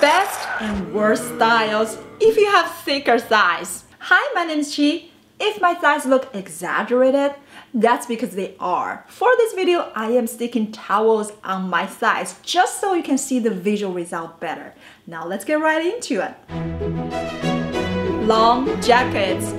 best and worst styles if you have thicker thighs. Hi, my name is Chi. If my thighs look exaggerated, that's because they are. For this video, I am sticking towels on my thighs just so you can see the visual result better. Now let's get right into it. Long jackets.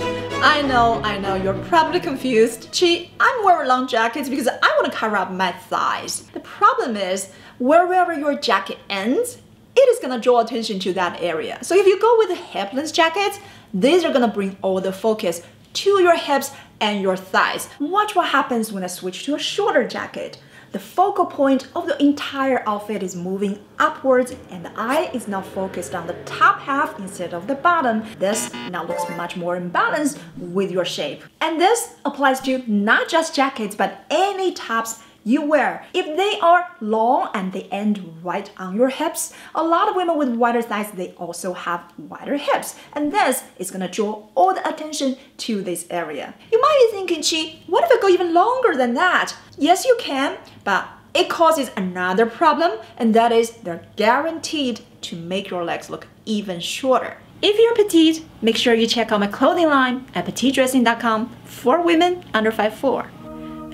I know, you're probably confused. Chi, I'm wearing long jackets because I want to cover up my thighs. The problem is, wherever your jacket ends, it is going to draw attention to that area. So if you go with the hip-length jackets, these are going to bring all the focus to your hips and your thighs. Watch what happens when I switch to a shorter jacket. The focal point of the entire outfit is moving upwards and the eye is now focused on the top half instead of the bottom. This now looks much more in balance with your shape. And this applies to not just jackets, but any tops you wear. If they are long and they end right on your hips, a lot of women with wider thighs, they also have wider hips. And this is gonna draw all the attention to this area. You might be thinking, Chi, what if I go even longer than that? Yes, you can, but it causes another problem, and that is they're guaranteed to make your legs look even shorter. If you're petite, make sure you check out my clothing line at PetiteDressing.com for women under 5'4".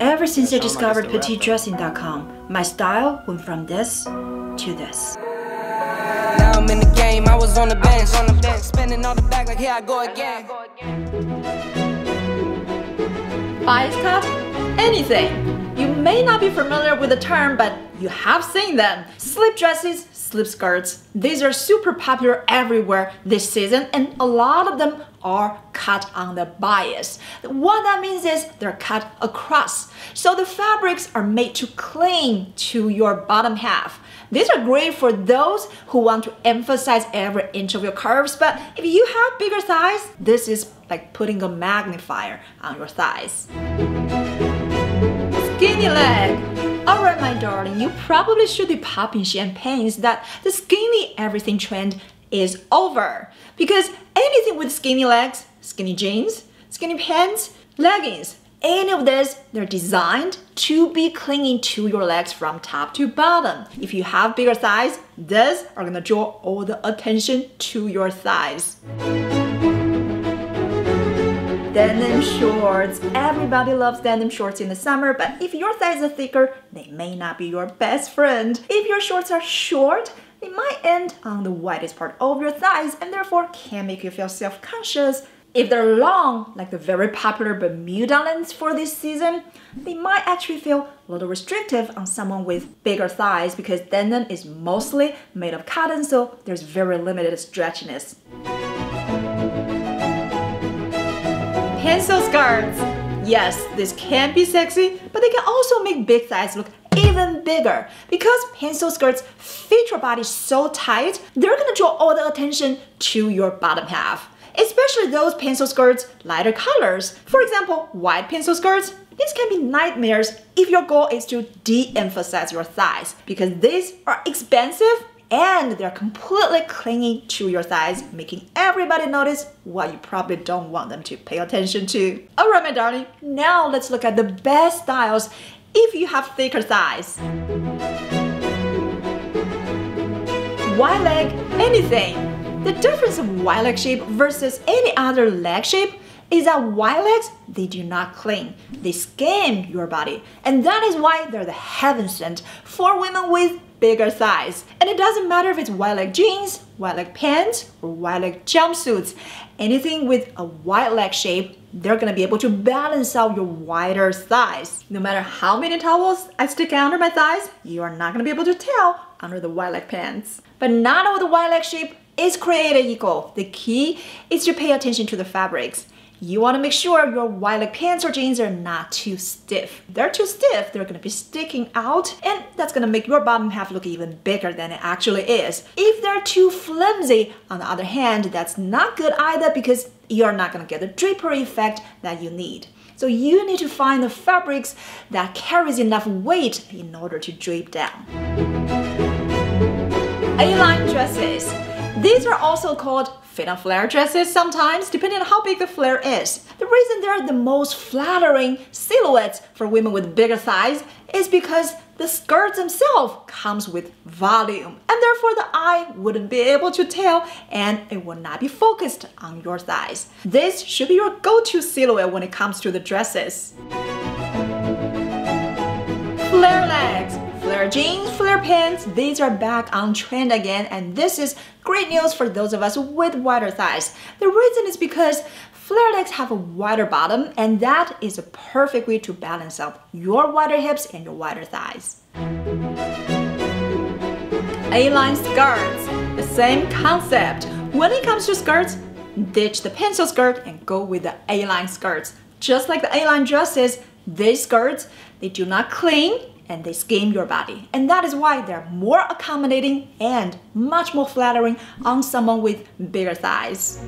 Ever since I discovered PetiteDressing.com, my style went from this to this. Now I'm in the game, I was on the bench, spinning all the back like here I go again. Bias cut? Anything. You may not be familiar with the term, but you have seen them. Slip dresses, slip skirts. These are super popular everywhere this season, and a lot of them are cut on the bias. What that means is they're cut across. So the fabrics are made to cling to your bottom half. These are great for those who want to emphasize every inch of your curves, but if you have bigger thighs, this is like putting a magnifier on your thighs. Skinny leg. Alright, my darling, you probably should be popping champagnes that the skinny everything trend is over, because anything with skinny legs, skinny jeans, skinny pants, leggings, any of this, they're designed to be clinging to your legs from top to bottom. If you have bigger thighs, these are gonna draw all the attention to your thighs. Denim shorts. Everybody loves denim shorts in the summer, but if your thighs are thicker, they may not be your best friend. If your shorts are short, they might end on the widest part of your thighs and therefore can make you feel self-conscious. If they're long, like the very popular Bermuda lengths for this season, they might actually feel a little restrictive on someone with bigger thighs, because denim is mostly made of cotton, so there's very limited stretchiness. Pencil skirts. Yes, this can be sexy, but they can also make big thighs look even bigger. Because pencil skirts fit your body so tight, they're gonna draw all the attention to your bottom half. Especially those pencil skirts, lighter colors. For example, white pencil skirts. These can be nightmares if your goal is to de-emphasize your thighs, because these are expensive and they're completely clinging to your thighs, making everybody notice what you probably don't want them to pay attention to. All right, my darling, now let's look at the best styles if you have thicker thighs. Wide leg anything. The difference of wide leg shape versus any other leg shape is that wide legs, they do not cling. They skim your body. And that is why they're the heaven sent for women with bigger thighs. And it doesn't matter if it's wide leg jeans, wide leg pants, or wide leg jumpsuits. Anything with a wide leg shape, they're gonna be able to balance out your wider thighs. No matter how many towels I stick under my thighs, you are not gonna be able to tell under the wide leg pants. But not all the wide leg shape is created equal. The key is to pay attention to the fabrics. You want to make sure your wide leg pants or jeans are not too stiff. If they're too stiff, they're going to be sticking out, and that's going to make your bottom half look even bigger than it actually is. If they're too flimsy, on the other hand, that's not good either, because you're not going to get the drapery effect that you need. So you need to find the fabrics that carries enough weight in order to drape down. A-line dresses. These are also called fit and flare dresses sometimes, depending on how big the flare is. The reason they're the most flattering silhouettes for women with bigger thighs is because the skirt themselves comes with volume, and therefore the eye wouldn't be able to tell and it will not be focused on your thighs. This should be your go-to silhouette when it comes to the dresses. Flare legs, flare jeans, flare pants, these are back on trend again, and this is great news for those of us with wider thighs. The reason is because flare legs have a wider bottom, and that is a perfect way to balance out your wider hips and your wider thighs. A-line skirts, the same concept. When it comes to skirts, ditch the pencil skirt and go with the A-line skirts. Just like the A-line dresses, these skirts, they do not cling and they skim your body. And that is why they're more accommodating and much more flattering on someone with bigger thighs.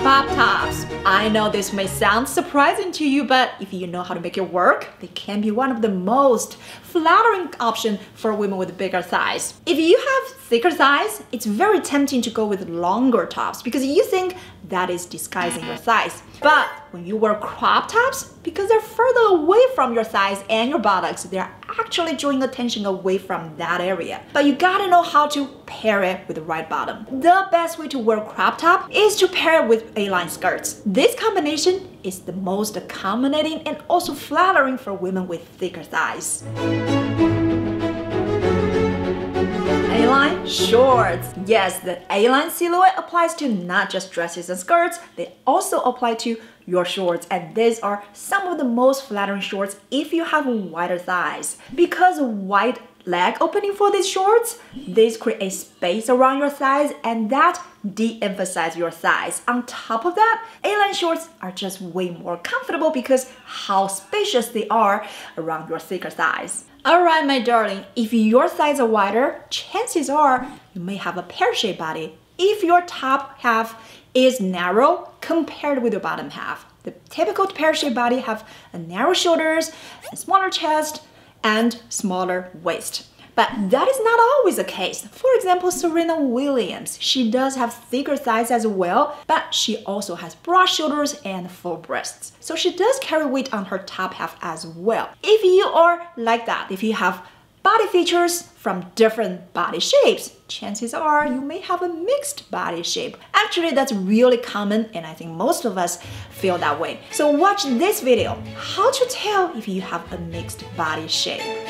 Crop tops. I know this may sound surprising to you, but if you know how to make it work, they can be one of the most flattering options for women with bigger thighs. If you have thicker thighs, it's very tempting to go with longer tops because you think that is disguising your thighs. But when you wear crop tops, because they're further away from your thighs and your buttocks, they're actually drawing attention away from that area. But you gotta know how to pair it with the right bottom. The best way to wear crop top is to pair it with A-line skirts. This combination is the most accommodating and also flattering for women with thicker thighs. A-line shorts. Yes, the A-line silhouette applies to not just dresses and skirts, they also apply to your shorts, and these are some of the most flattering shorts if you have wider thighs. Because wide leg opening for these shorts, these create space around your thighs and that de-emphasize your thighs. On top of that, A-line shorts are just way more comfortable because how spacious they are around your thicker thighs. Alright, my darling, if your thighs are wider, chances are you may have a pear-shaped body if your top half is narrow compared with your bottom half. The typical pear-shaped body have a narrow shoulders, a smaller chest, and smaller waist. But that is not always the case. For example, Serena Williams, she does have thicker thighs as well, but she also has broad shoulders and full breasts. So she does carry weight on her top half as well. If you are like that, if you have body features from different body shapes, chances are you may have a mixed body shape. Actually, that's really common and I think most of us feel that way. So watch this video, how to tell if you have a mixed body shape.